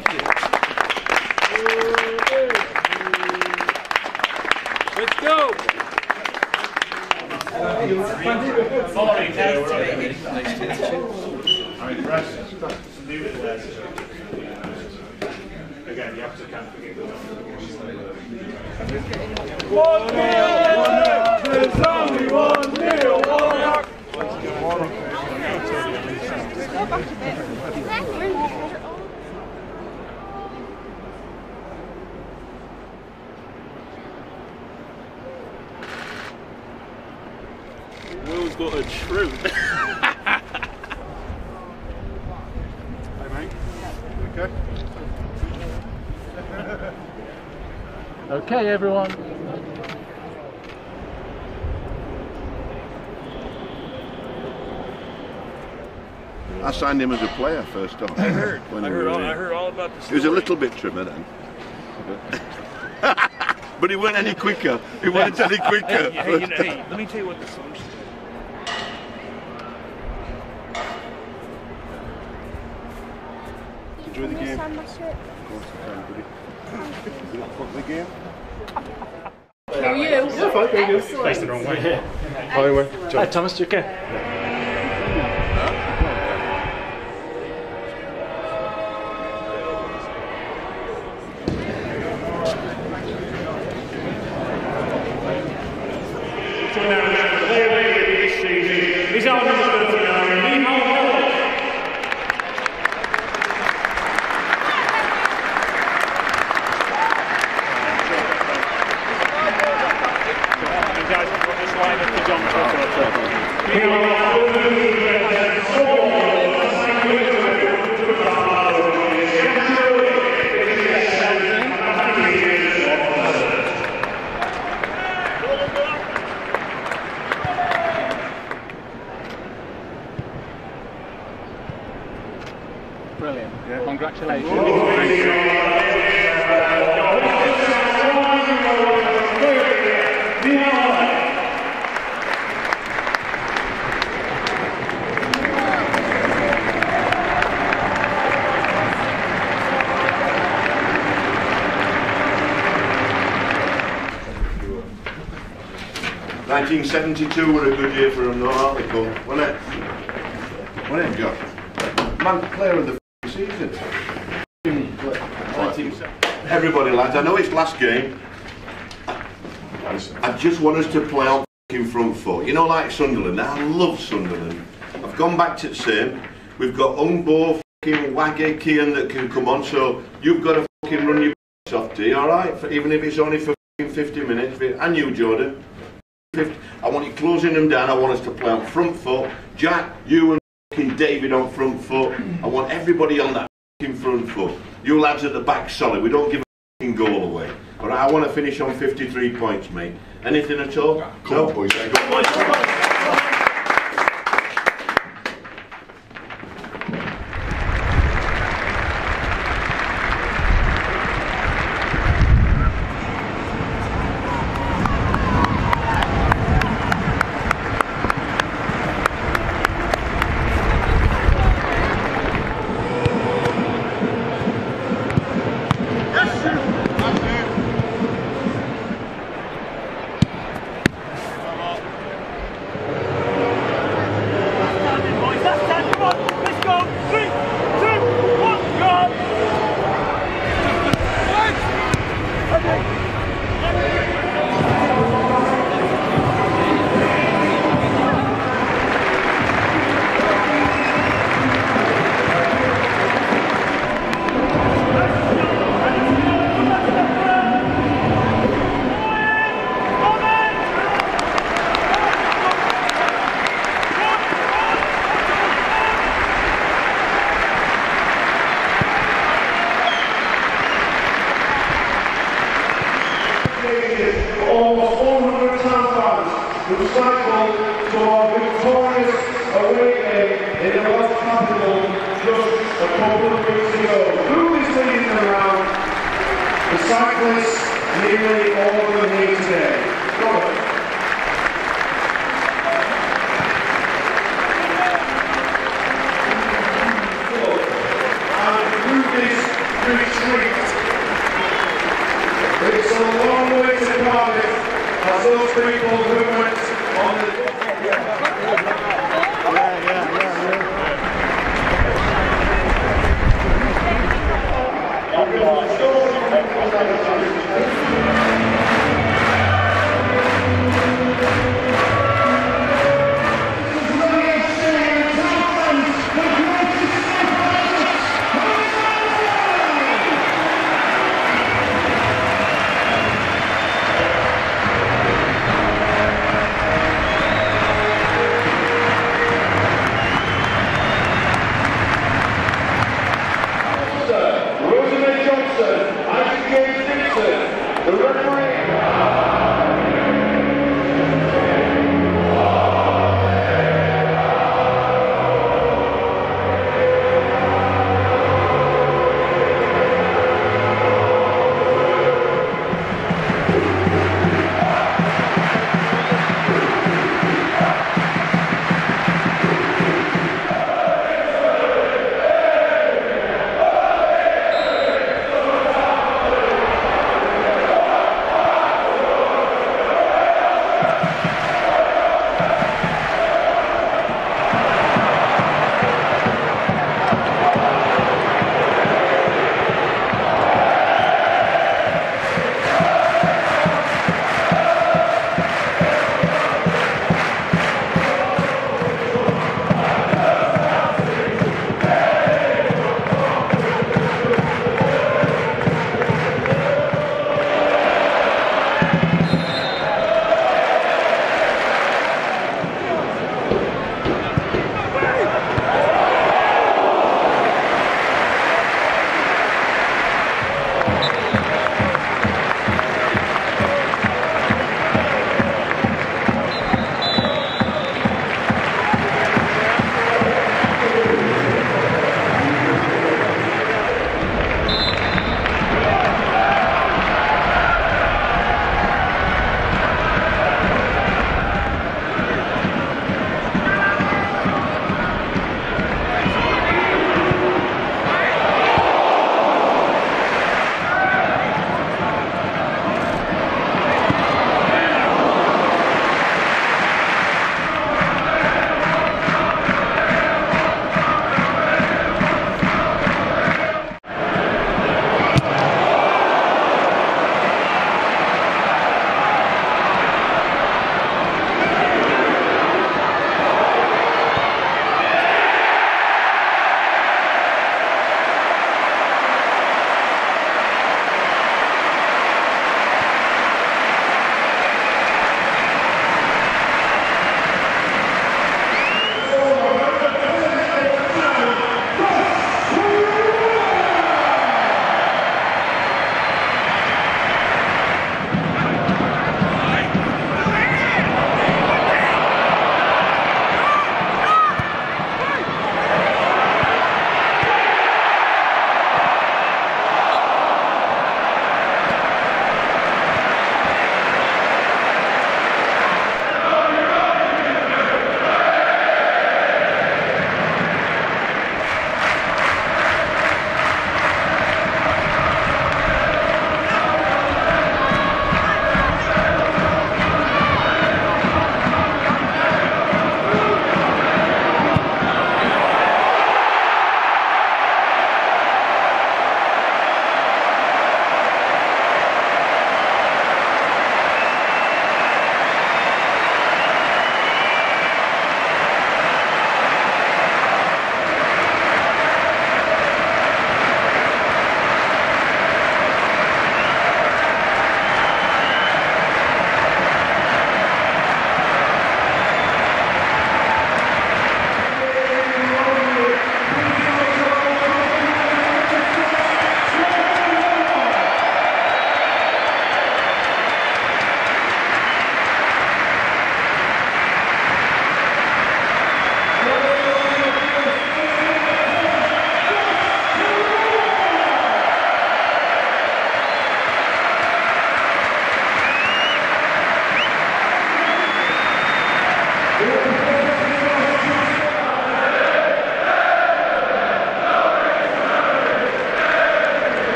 Thank you. Let's go. Again, you have to kind of forget the number. 1 nil. There's only 1 nil. Will's got a shrew. Hey mate, okay? Okay everyone. I signed him as a player first off. I heard all about the story. He was a little bit trimmer then. But he weren't any quicker. He weren't any quicker. Hey, let me tell you what the song said. Enjoy the game. Of course I can, buddy. Did it fuck the game? How are you? Yeah, fine, thank you. Faced the wrong way. Hi, Thomas, you okay? Brilliant. Yeah. Congratulations. '72 were a good year for him, though, aren't they, Cole? Wasn't it? Wasn't it, Josh? Man, player of the season. Everybody, lads, I know it's last game. I just want us to play on front foot. You know, like Sunderland. I love Sunderland. I've gone back to the same. We've got Umbo, Wage, Kean that can come on. So you've got to run your off, D, all right? For, even if it's only for 50 minutes. And you, Jordan. I want you closing them down. I want us to play on front foot. Jack, you and David on front foot. I want everybody on that front foot. You lads at the back solid. We don't give a goal away. All right, I want to finish on 53 points, mate. Anything at all? Yeah, no, boys. Yeah, go. Cyclists nearly all of them here today. Robert. And through a long way to Cardiff as those people who went on the...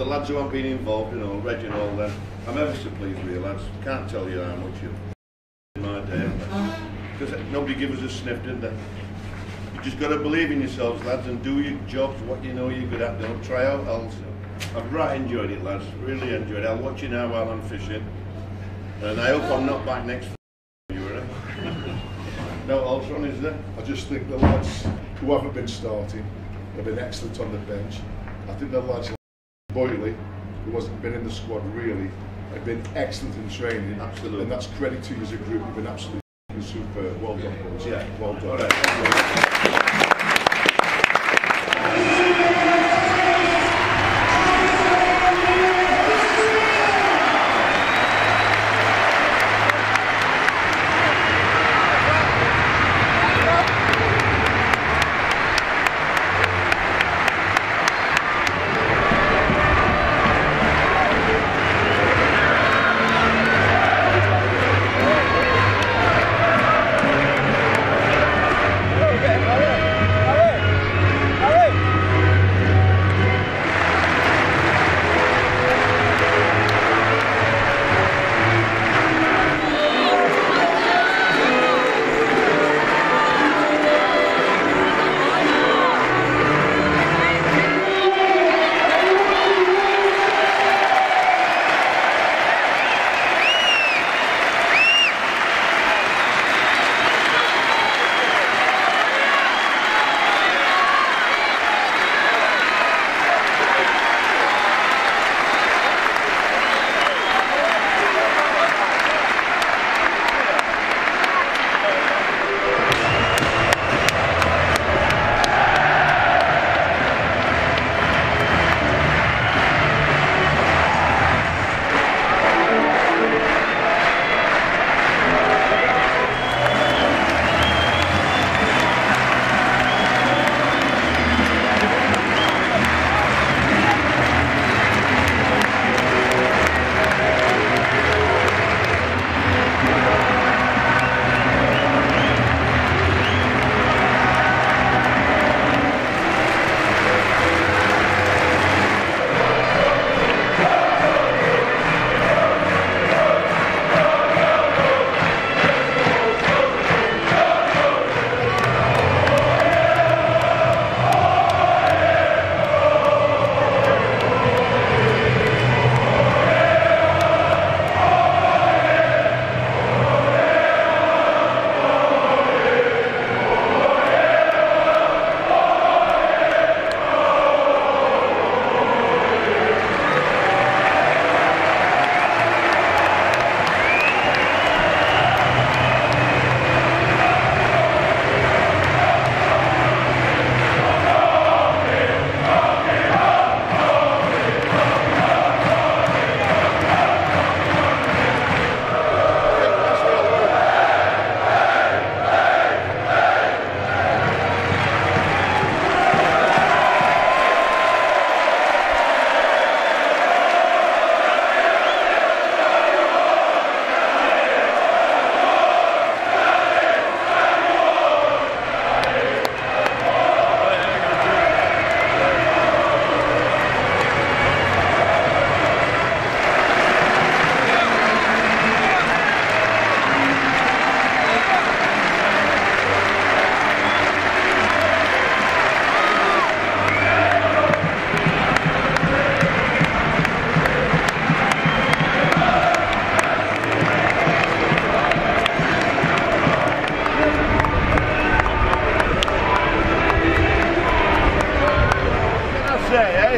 the lads who have been involved, you know, Reg and all them, I'm ever so pleased with you lads. Can't tell you how much you've in my day, because nobody gives us a sniff, did they? You just got to believe in yourselves, lads, and do your jobs, what you know you're good at. Don't try out else. I've right enjoyed it, lads. Really enjoyed it. I'll watch you now while I'm fishing, and I hope I'm not back next. No else run, is there? I just think the lads who haven't been starting have been excellent on the bench. I think the lads like Boyley, who hasn't been in the squad really, have been excellent in training. Absolutely. And that's credit to you as a group. You've been absolutely superb. Well done, boys. Yeah. Well done. All right.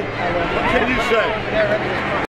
What can you say?